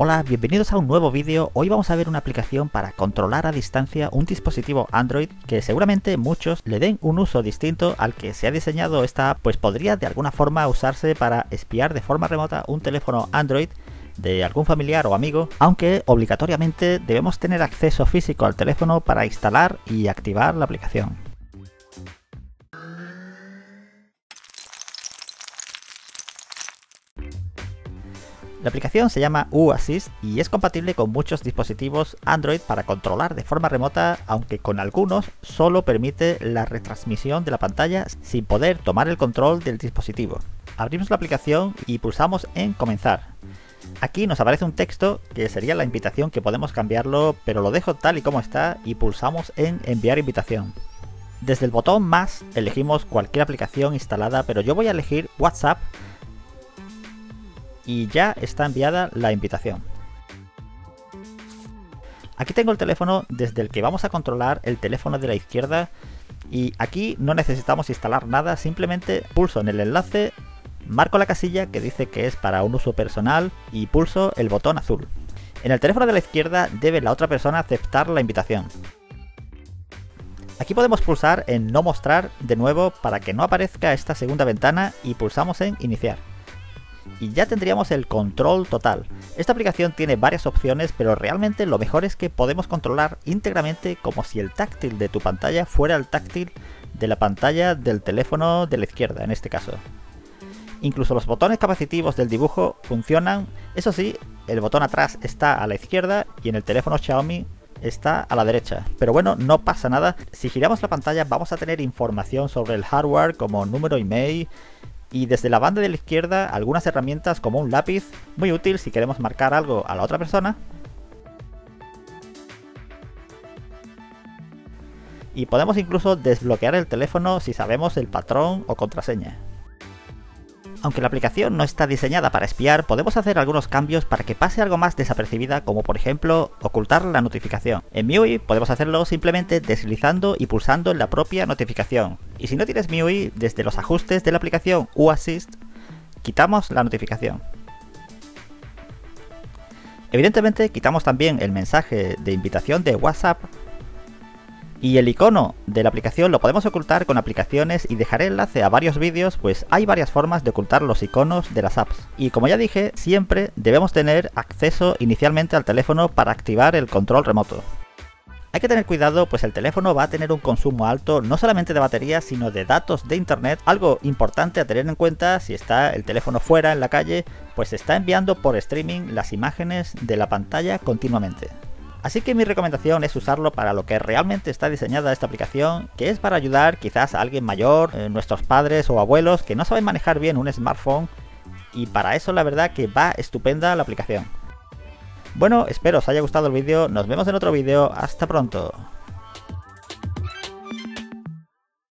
Hola, bienvenidos a un nuevo vídeo. Hoy vamos a ver una aplicación para controlar a distancia un dispositivo Android que seguramente muchos le den un uso distinto al que se ha diseñado esta app, pues podría de alguna forma usarse para espiar de forma remota un teléfono Android de algún familiar o amigo, aunque obligatoriamente debemos tener acceso físico al teléfono para instalar y activar la aplicación. La aplicación se llama UAssist y es compatible con muchos dispositivos Android para controlar de forma remota, aunque con algunos solo permite la retransmisión de la pantalla sin poder tomar el control del dispositivo. Abrimos la aplicación y pulsamos en comenzar. Aquí nos aparece un texto que sería la invitación, que podemos cambiarlo, pero lo dejo tal y como está y pulsamos en enviar invitación. Desde el botón más elegimos cualquier aplicación instalada, pero yo voy a elegir WhatsApp. Y ya está enviada la invitación. Aquí tengo el teléfono desde el que vamos a controlar el teléfono de la izquierda y aquí no necesitamos instalar nada, simplemente pulso en el enlace, marco la casilla que dice que es para un uso personal y pulso el botón azul. En el teléfono de la izquierda debe la otra persona aceptar la invitación. Aquí podemos pulsar en no mostrar de nuevo para que no aparezca esta segunda ventana y pulsamos en iniciar. Y ya tendríamos el control total. Esta aplicación tiene varias opciones, pero realmente lo mejor es que podemos controlar íntegramente como si el táctil de tu pantalla fuera el táctil de la pantalla del teléfono de la izquierda en este caso. Incluso los botones capacitivos del dibujo funcionan, eso sí, el botón atrás está a la izquierda y en el teléfono Xiaomi está a la derecha, pero bueno, no pasa nada. Si giramos la pantalla vamos a tener información sobre el hardware como número email. Y desde la banda de la izquierda algunas herramientas como un lápiz, muy útil si queremos marcar algo a la otra persona. Y podemos incluso desbloquear el teléfono si sabemos el patrón o contraseña. Aunque la aplicación no está diseñada para espiar, podemos hacer algunos cambios para que pase algo más desapercibida, como por ejemplo ocultar la notificación. En MIUI podemos hacerlo simplemente deslizando y pulsando en la propia notificación. Y si no tienes MIUI, desde los ajustes de la aplicación UAssist, quitamos la notificación. Evidentemente quitamos también el mensaje de invitación de WhatsApp. Y el icono de la aplicación lo podemos ocultar con aplicaciones y dejaré enlace a varios vídeos, pues hay varias formas de ocultar los iconos de las apps. Y como ya dije, siempre debemos tener acceso inicialmente al teléfono para activar el control remoto. Hay que tener cuidado, pues el teléfono va a tener un consumo alto no solamente de batería sino de datos de internet, algo importante a tener en cuenta. Si está el teléfono fuera en la calle, pues se está enviando por streaming las imágenes de la pantalla continuamente. Así que mi recomendación es usarlo para lo que realmente está diseñada esta aplicación, que es para ayudar quizás a alguien mayor, nuestros padres o abuelos que no saben manejar bien un smartphone, y para eso la verdad que va estupenda la aplicación. Bueno, espero os haya gustado el vídeo, nos vemos en otro vídeo, hasta pronto.